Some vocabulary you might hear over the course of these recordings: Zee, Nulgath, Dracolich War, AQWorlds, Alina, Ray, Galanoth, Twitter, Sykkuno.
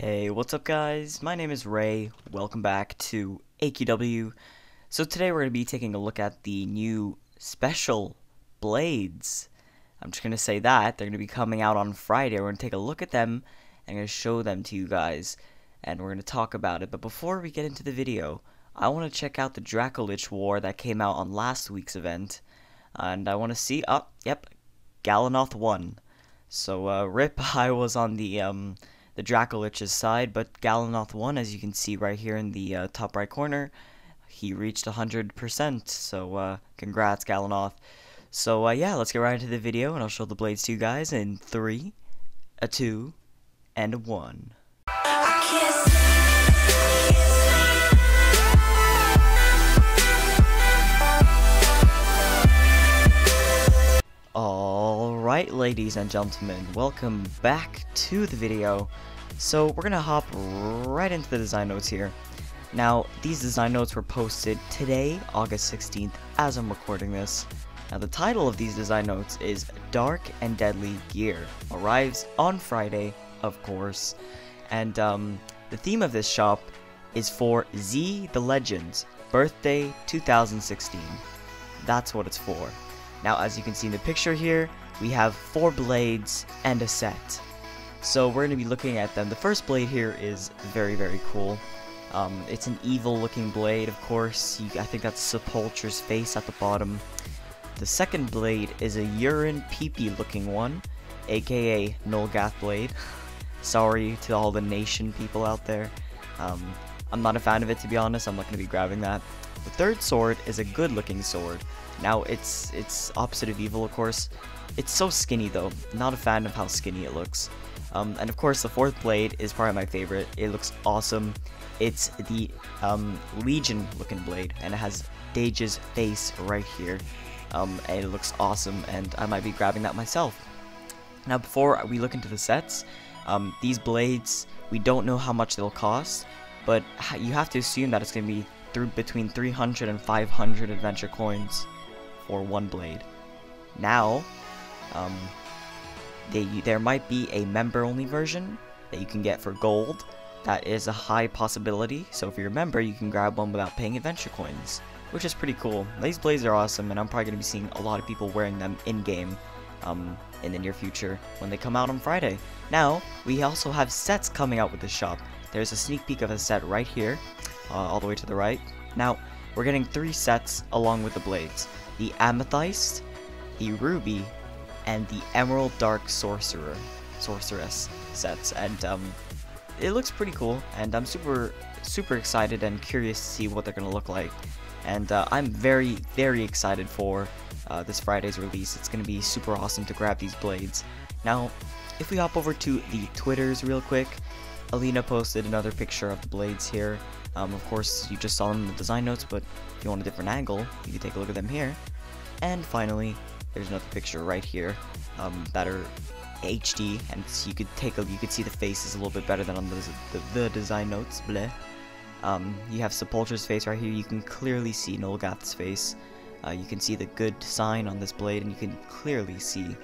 Hey, what's up guys? My name is Ray. Welcome back to AQW. So today we're going to be taking a look at the new special blades. I'm just going to say that. They're going to be coming out on Friday. We're going to take a look at them and I'm going to show them to you guys. And we're going to talk about it. But before we get into the video, I want to check out the Dracolich War that came out on last week's event. And I want to see... Oh, yep. Galanoth won. So, RIP, I was on the Dracolich's side, but Galanoth won, as you can see right here in the top right corner. He reached 100%, so congrats, Galanoth. So yeah, let's get right into the video, and I'll show the blades to you guys in 3, a 2, and a 1. Alright, ladies and gentlemen, welcome back to the video. So we're gonna hop right into the design notes here. Now, these design notes were posted today, August 16th, as I'm recording this. Now, the title of these design notes is Dark and Deadly Gear. Arrives on Friday, of course. And the theme of this shop is for Zee the Legend, birthday 2016. That's what it's for. Now, as you can see in the picture here, we have 4 blades and a set. So we're going to be looking at them. The first blade here is very, very cool. It's an evil-looking blade, of course. I think that's Sepulture's face at the bottom. The second blade is a urine peepee-looking one, aka Nulgath blade. Sorry to all the nation people out there. I'm not a fan of it, to be honest. I'm not going to be grabbing that. The third sword is a good-looking sword. Now, it's opposite of evil, of course. It's so skinny, though. Not a fan of how skinny it looks. And, of course, the fourth blade is probably my favorite. It looks awesome. It's the Legion-looking blade, and it has Dage's face right here. And it looks awesome, and I might be grabbing that myself. Now, before we look into the sets, these blades, we don't know how much they'll cost, but you have to assume that it's going to be between 300 and 500 adventure coins for one blade. Now, there might be a member-only version that you can get for gold. That is a high possibility, so if you're a member, you can grab one without paying adventure coins, which is pretty cool. These blades are awesome, and I'm probably going to be seeing a lot of people wearing them in-game in the near future when they come out on Friday. Now, we also have sets coming out with the shop. There's a sneak peek of a set right here, all the way to the right. Now, we're getting 3 sets along with the blades. The Amethyst, the Ruby, and the Emerald Dark Sorceress sets, and it looks pretty cool, and I'm super excited and curious to see what they're gonna look like. And I'm very, very excited for this Friday's release. It's gonna be super awesome to grab these blades. Now, if we hop over to the Twitters real quick, Alina posted another picture of the blades here. Of course, you just saw them in the design notes, but if you want a different angle, you can take a look at them here. And finally, there's another picture right here that are HD, and so you could see the faces a little bit better than on the design notes. Bleh. You have Sepulture's face right here. You can clearly see Nulgath's face. You can see the good sign on this blade, and you can clearly see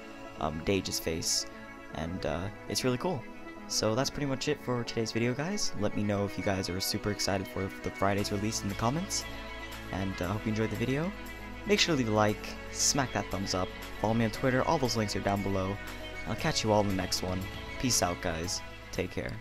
Dage's face, and it's really cool. So that's pretty much it for today's video, guys. Let me know if you guys are super excited for the Friday's release in the comments. And I hope you enjoyed the video. Make sure to leave a like, smack that thumbs up, follow me on Twitter, all those links are down below. I'll catch you all in the next one. Peace out, guys. Take care.